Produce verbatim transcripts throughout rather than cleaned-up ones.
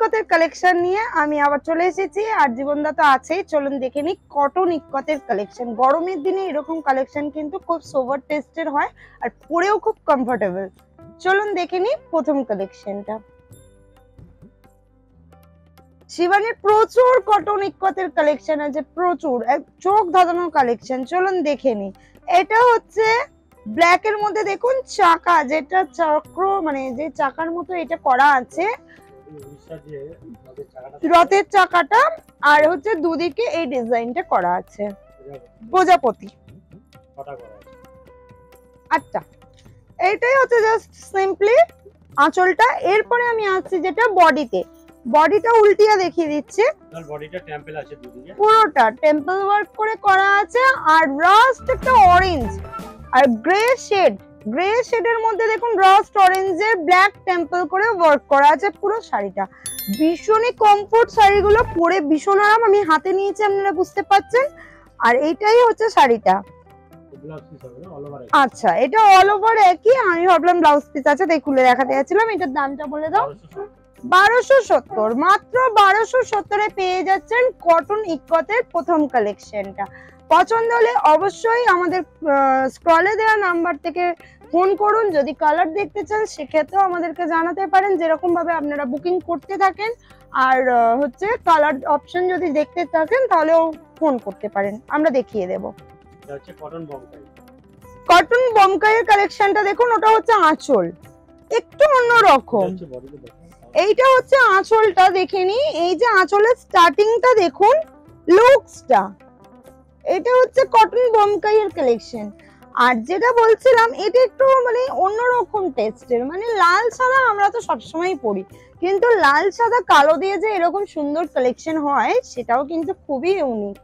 इक्कतेर collection निये आमी आबार चले एसेछि आर जीवनदा तो आछेई चलुन देखे नि कटन इक्कतेर कलेक्शन गरमेर दिने एरकम कलेक्शन किन्तु खूब सोभार टेस्टेर हय आर परेओ खूब कमफोर्टेबल। चलुन देखे नि प्रथम कलेक्शनटा। शिबानीर प्रचुर कटन इक्कतेर कलेक्शन आछे प्रचुर चोख धाधानो कलेक्शन। चलुन देखे नि एटा हच्छे ब्लैक एर मध्य देखुन चाका जेटा चक्र माने जे चाकार मतो एटा करा आछे रथेर चाकाटा आर हच्छे दुदिके ए डिजाइनटा करा आछे प्रजापति कटा करा आछे। আচ্ছা এটাই হচ্ছে জাস্ট সিম্পলি আঁচলটা। এরপরে আমি আসছি যেটা বডিতে বডিটা উল্টিয়া দেখিয়ে দিচ্ছে আর বডিটা টেম্পল আছে দুদিকে পুরোটা টেম্পল ওয়ার্ক করে করা আছে আর রাস্ট একটা অরেঞ্জ আর গ্রে শেড গ্রে শেডের মধ্যে দেখুন রাস্ট অরেঞ্জের ব্ল্যাক টেম্পল করে ওয়ার্ক করা আছে পুরো শাড়িটা। ভীষণই কমফোর্ট শাড়িগুলো পরে ভীষণ আরাম। আমি হাতে নিয়েছি আপনারা বুঝতে পাচ্ছেন আর এইটাই হচ্ছে শাড়িটা। ব্লাউজ পিস হবে অল ওভার একই। আচ্ছা এটা অল ওভার একই। আমি ভাবলাম ব্লাউজ পিস আছে তাই খুলে দেখাতে যাচ্ছিলাম। এটার দামটা বলে দাও। বারোশো সত্তর মাত্র বারোশো সত্তর এ পেয়ে যাচ্ছেন কটন ইক্কতের প্রথম কালেকশনটা। পছন্দ হলে অবশ্যই আমাদের স্ক্রলে দেওয়া নাম্বার থেকে ফোন করুন। যদি কালার দেখতে চান সেক্ষেত্রেও আমাদেরকে জানাতে পারেন যেরকম ভাবে আপনারা বুকিং করতে থাকেন আর হচ্ছে কালার অপশন যদি দেখতে থাকেন তাহলেও ফোন করতে পারেন আমরা দেখিয়ে দেব। হচ্ছে কটন বমকাই কটন বমকাইয়ের কালেকশনটা দেখুন। ওটা হচ্ছে আঁচল একটু অন্য রকম। এইটা হচ্ছে আঁচলটা দেখেনি এই যে আঁচলের স্টার্টিংটা দেখুন লুকসটা। এটা হচ্ছে কটন বমকাইয়ের কালেকশন। আর যেটা বলছিলাম এটা একটু মানে অন্যরকম টেস্টের মানে লাল সাদা আমরা তো সবসময় পরি কিন্তু লাল সাদা কালো দিয়ে যে এরকম সুন্দর কালেকশন হয় সেটাও কিন্তু খুবই ইউনিক।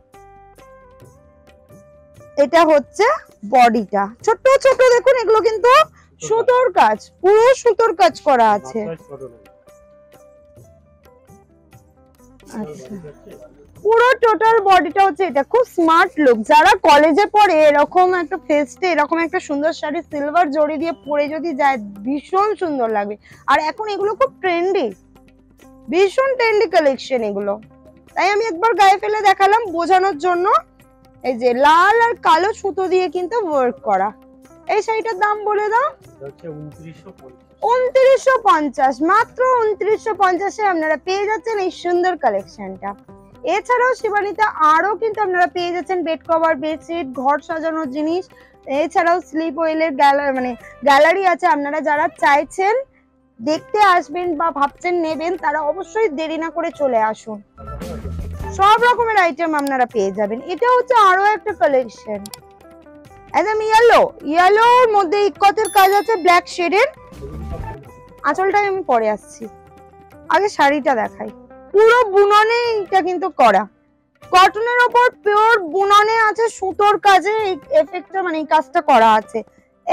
এটা হচ্ছে বডিটা ছোট ছোট দেখুন এগুলো কিন্তু সুতোর কাজ পুরো সুতোর কাজ করা আছে। আচ্ছা পুরো টোটাল বডিটা হচ্ছে এটা খুব স্মার্ট লুক। যারা কলেজে পড়ে এরকম একটা ফেস্টে এরকম একটা সুন্দর শাড়ি সিলভার জড়ি দিয়ে পরে যদি যায় ভীষণ সুন্দর লাগবে। আর এখন এগুলো খুব ট্রেন্ডি ভীষণ ট্রেন্ডি কালেকশন এগুলো তাই আমি একবার গায়ে ফেলে দেখালাম বোঝানোর জন্য। এই যে লাল আর কালো সুতো দিয়ে কিন্তু ওয়ার্ক করা এই শাড়িটার দাম বলে দাও। উনত্রিশশো পঞ্চাশ মাত্র উনত্রিশশো পঞ্চাশ এ আপনারা পেয়ে যাচ্ছেন এই সুন্দর কালেকশনটা। এছাড়াও শিবানীতে আরো কিন্তু আপনারা পেয়ে যাচ্ছেন বেড কভার বেডশিট ঘর সাজানোর জিনিস এছাড়াও স্লিপ ওয়েলের গ্যালারি মানে গ্যালারি আছে। আপনারা যারা চাইছেন দেখতে আসবেন বা ভাবছেন নেবেন তারা অবশ্যই দেরি না করে চলে আসুন সব রকমের আইটেম আপনারা পেয়ে যাবেন। এটা হচ্ছে আরো একটা কালেকশন একদম ইয়েলো ইয়েলোর মধ্যে ইক্কতের কাজ আছে ব্ল্যাক শেডের। আঁচলটা আমি পরে আসছি আগে শাড়িটা দেখাই। পুরো বুননে এটা কিন্তু করা কটনের উপর পিওর বুননে আছে সুতোর কাজে এফেক্টটা মানে কাজটা করা আছে।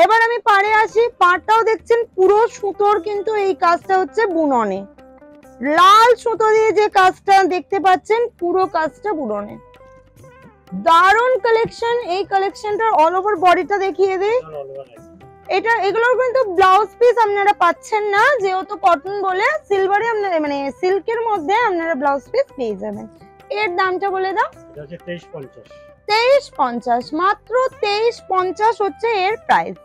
এবার আমি পারে আসি পাড়টাও দেখছেন পুরো সুতোর কিন্তু এই কাজটা হচ্ছে বুননে লাল সুতো দিয়ে যে কাজটা দেখতে পাচ্ছেন পুরো কাজটা বুননে। দারুণ কালেকশন এই কালেকশনটার অল ওভার বডিটা দেখিয়ে দেই। এটা এগুলোর কিন্তু ব্লাউজ পিস আপনারা পাচ্ছেন না যেহেতু কটন বলে সিলভারে আপনারা মানে সিল্কের মধ্যে আপনারা ব্লাউজ পিস পেয়ে যাবেন। এর দামটা বলে দাও। এটা হচ্ছে তেইশ পঞ্চাশ মাত্র তেইশ পঞ্চাশ হচ্ছে এর প্রাইস।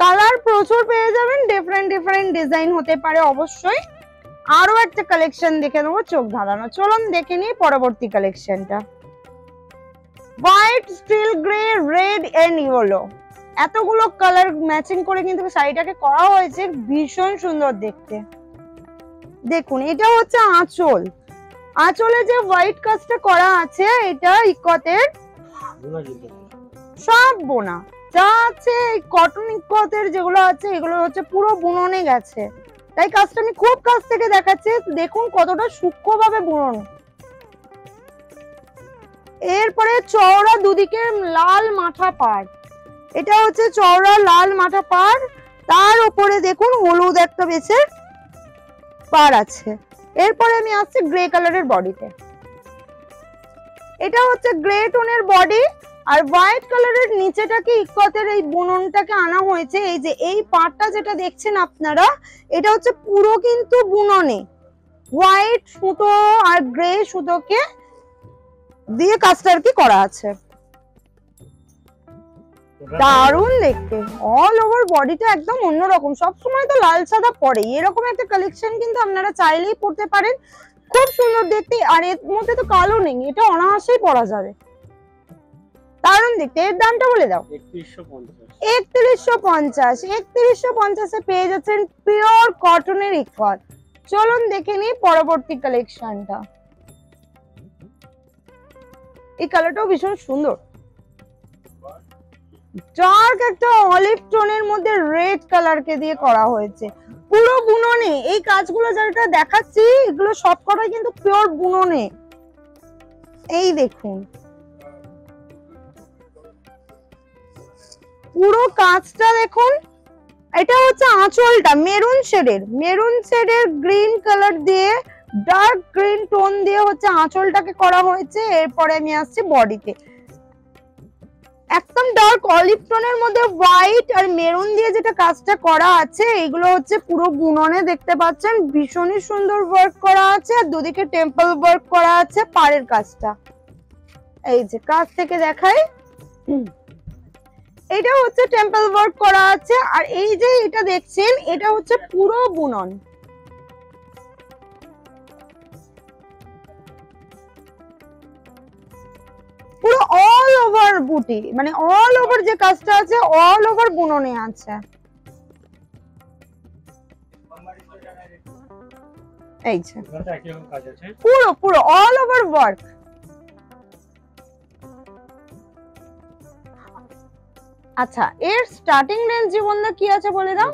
কালার প্রচুর পেয়ে যাবেন ডিফারেন্ট ডিফারেন্ট ডিজাইন হতে পারে। অবশ্যই আরো একটা কালেকশন দেখে নেবো চোখ ধাঁধানো। চলুন দেখে নিই পরবর্তী কালেকশনটা। White steel grey red and yellow এতগুলো কালার ম্যাচিং করে কিন্তু শাড়িটাকে করা হয়েছে ভীষণ সুন্দর দেখতে। দেখুন এটা হচ্ছে আঁচল আঁচলে যে হোয়াইট কাজটা করা আছে এটা ইক্কতের সব বোনা যা আছে কটন ইক্কতের যেগুলো আছে এগুলো হচ্ছে পুরো বুননে গেছে তাই কাজটা আমি খুব কাছ থেকে দেখাচ্ছি দেখুন কতটা সূক্ষ্মভাবে বুনন। এরপরে চওড়া দুদিকে লাল মাথা পাড় এটা হচ্ছে চওড়া লাল মাথা পাড় তার উপরে দেখুন হলুদ একটা বেছে পাড় আছে। এরপরে আমি আসছি গ্রে কালারের বডিতে। এটা হচ্ছে গ্রে টোনের বডি আর হোয়াইট কালারের নিচেটাকে ইক্কাতের এই বুননটাকে আনা হয়েছে। এই যে এই পার্টটা যেটা দেখছেন আপনারা, এটা হচ্ছে পুরো কিন্তু বুননে হোয়াইট সুতো আর গ্রে সুতোকে দিয়ে কাজটাকে করা আছে। দারুণ দেখতে, অল ওভার বডিটা একদম অন্যরকম। সবসময় তো লাল সাদা পরে, এরকম একটা কালেকশন কিন্তু আপনারা চাইলেই পরতে পারেন, খুব সুন্দর দেখতে। আর এর মধ্যে তো কালো নেই, এটা অনায়াসেই পরা যাবে, দারুণ দেখতে। এর দামটা বলে দাও। একত্রিশশো পঞ্চাশ। একত্রিশশো পঞ্চাশে পেয়ে যাচ্ছেন পিওর কটনের ইক্কাত। চলুন দেখে নিই পরবর্তী কালেকশনটা। এই কালারটাও ভীষণ সুন্দর, ডার্ক একটা অলিভ টোনের মধ্যে রেড কালারকে দিয়ে করা হয়েছে। পুরো বুননে এই কাজগুলো যেটা দেখাচ্ছি, এগুলো সবকটাই কিন্তু পিওর বুননে। এই দেখুন পুরো কাজটা দেখুন। এটা হচ্ছে আঁচলটা মেরুন শেডের, মেরুন শেডের গ্রিন কালার দিয়ে ডার্ক গ্রিন টোন দিয়ে হচ্ছে আঁচলটাকে করা হয়েছে। এরপরে আমি আসছি বডিতে, একদম ডার্ক অলিভ টোনের মধ্যে হোয়াইট আর মেরুন দিয়ে যেটা কাজটা করা আছে, এগুলো হচ্ছে পুরো বুননে দেখতে পাচ্ছেন। ভীষণই সুন্দর ওয়ার্ক করা আছে, আর দুদিকে টেম্পল ওয়ার্ক করা আছে। পাড়ের কাজটা এই যে কাছ থেকে দেখাই, এটা হচ্ছে টেম্পল ওয়ার্ক করা আছে। আর এই যে এটা দেখছেন, এটা হচ্ছে পুরো বুনন। পুরো অল ওভার বুটি, মানে অল ওভার যে কাজটা আছে অল ওভার বুননে আছে। এই যে পুরো পুরো অল ওভার ওয়ার্ক। আচ্ছা, এর স্টার্টিং রেঞ্জ জীবনদা কি আছে বলে দাও।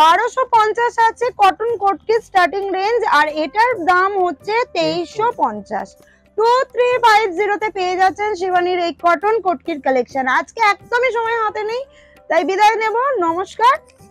বারোশো পঞ্চাশ আছে কটন কোট কি স্টার্টিং রেঞ্জ, আর এটার দাম হচ্ছে তেইশশো পঞ্চাশ। দুই তিন পাঁচ শূন্য তে পেয়ে যাচ্ছেন শিবানীর এই কটন কোটকির কালেকশন। আজকে একদমই সময় হাতে নেই, তাই বিদায় নেব। নমস্কার।